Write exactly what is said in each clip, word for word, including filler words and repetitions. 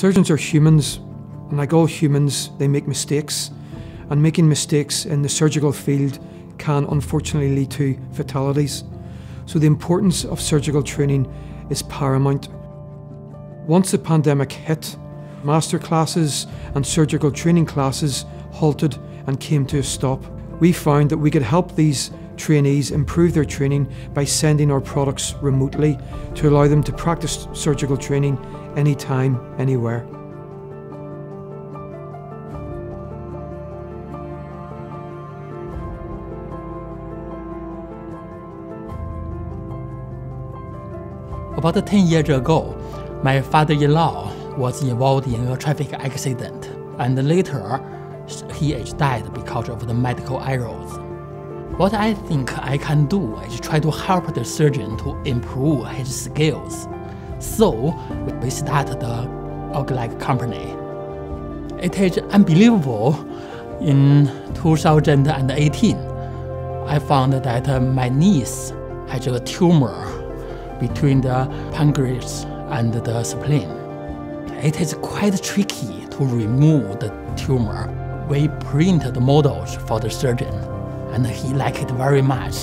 Surgeons are humans, and like all humans, they make mistakes. And making mistakes in the surgical field can unfortunately lead to fatalities. So the importance of surgical training is paramount. Once the pandemic hit, masterclasses and surgical training classes halted and came to a stop. We found that we could help these trainees improve their training by sending our products remotely to allow them to practice surgical training anytime, anywhere. About ten years ago, my father-in-law was involved in a traffic accident, and later he died because of the medical errors. What I think I can do is try to help the surgeon to improve his skills. So we started the OrganLike company. It is unbelievable. In two thousand eighteen, I found that my niece has a tumor between the pancreas and the spleen. It is quite tricky to remove the tumor. We printed the models for the surgeon, and he liked it very much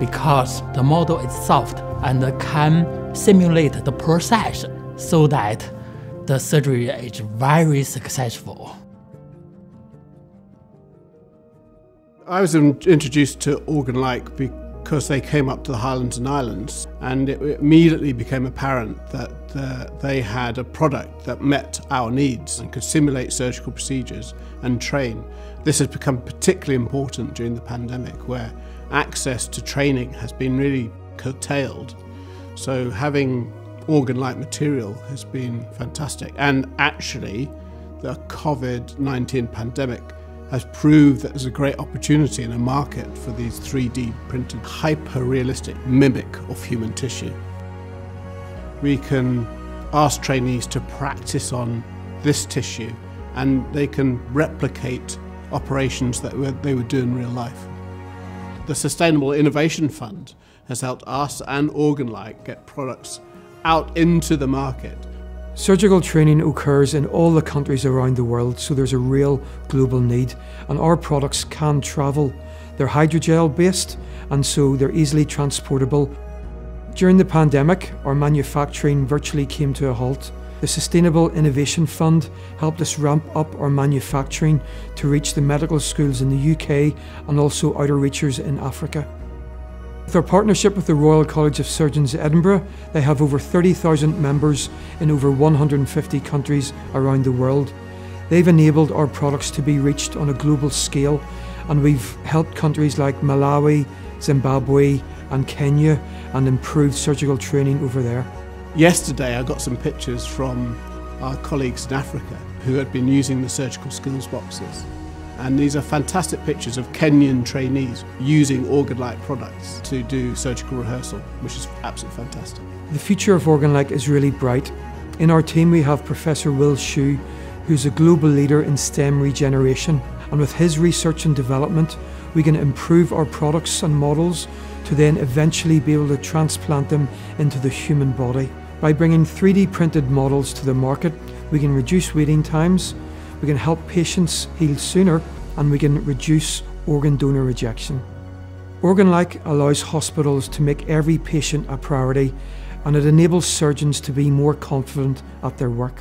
because the model is soft and can simulate the process so that the surgery is very successful. I was introduced to OrganLike because because they came up to the Highlands and Islands, and it immediately became apparent that uh, they had a product that met our needs and could simulate surgical procedures and train. This has become particularly important during the pandemic, where access to training has been really curtailed. So having OrganLike material has been fantastic, and actually the COVID nineteen pandemic has proved that there's a great opportunity in a market for these three D printed hyper-realistic mimic of human tissue. We can ask trainees to practice on this tissue, and they can replicate operations that they would do in real life. The Sustainable Innovation Fund has helped us and OrganLike get products out into the market. Surgical training occurs in all the countries around the world, so there's a real global need, and our products can travel. They're hydrogel based, and so they're easily transportable. During the pandemic, our manufacturing virtually came to a halt. The Sustainable Innovation Fund helped us ramp up our manufacturing to reach the medical schools in the U K and also outer reaches in Africa. With our partnership with the Royal College of Surgeons Edinburgh, they have over thirty thousand members in over one hundred fifty countries around the world. They've enabled our products to be reached on a global scale, and we've helped countries like Malawi, Zimbabwe and Kenya and improved surgical training over there. Yesterday I got some pictures from our colleagues in Africa who had been using the surgical skills boxes. And these are fantastic pictures of Kenyan trainees using OrganLike products to do surgical rehearsal, which is absolutely fantastic. The future of OrganLike is really bright. In our team we have Professor Will Shu, who's a global leader in STEM regeneration. And with his research and development, we can improve our products and models to then eventually be able to transplant them into the human body. By bringing three D printed models to the market, we can reduce waiting times, we can help patients heal sooner, and we can reduce organ donor rejection. OrganLike allows hospitals to make every patient a priority, and it enables surgeons to be more confident at their work.